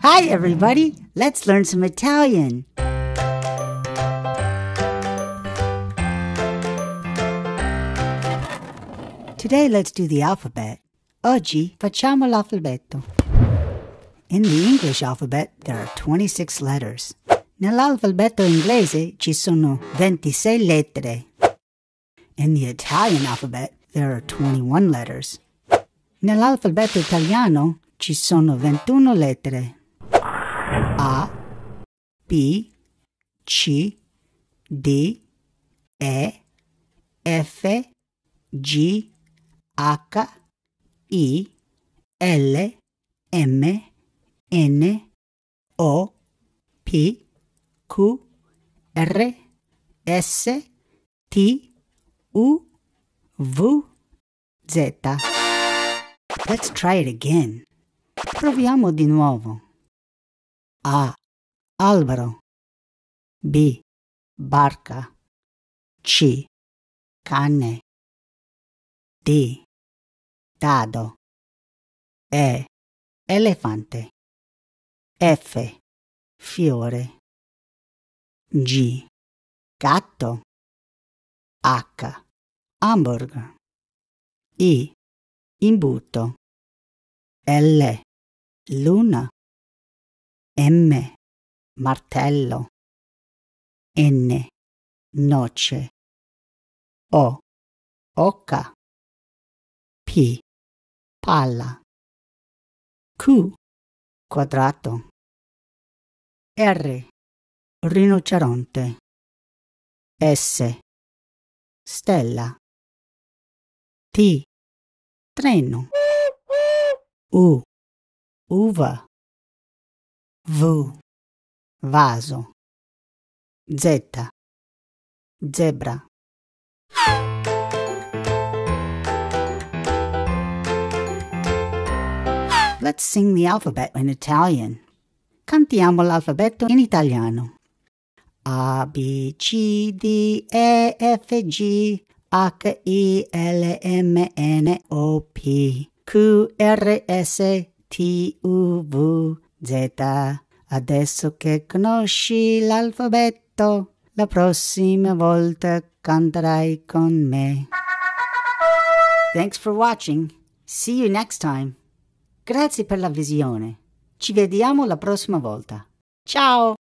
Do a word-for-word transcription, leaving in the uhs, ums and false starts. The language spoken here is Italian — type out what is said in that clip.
Hi everybody, let's learn some Italian. Today let's do the alphabet. Oggi facciamo l'alfabeto. In the English alphabet there are twenty-six letters. Nell'alfabeto inglese ci sono ventisei lettere. In the Italian alphabet there are twenty-one letters. Nell'alfabeto italiano ci sono ventuno lettere. A, B, C, D, E, F, G, H, I, L, M, N, O, P, Q, R, S, T, U, V, Z. Let's try it again. Proviamo di nuovo. A. Albero. B. Barca. C. Cane. D. Dado. E. Elefante. F. Fiore. G. Gatto. H. Hamburger. I. Imbuto. L. Luna. M. Martello. N. Noce. O. Oca. P. Palla. Q. Quadrato. R. Rinoceronte. S. Stella. T. Treno. U. Uva. V. Vaso. Z. Zebra. Let's sing the alphabet in Italian. Cantiamo l'alfabeto in italiano. A, B, C, D, E, F, G, H, I, L, M, N, O, P, Q, R, S, T, U, V, Z. Adesso che conosci l'alfabeto, la prossima volta canterai con me. Thanks for watching. See you next time. Grazie per la visione. Ci vediamo la prossima volta. Ciao!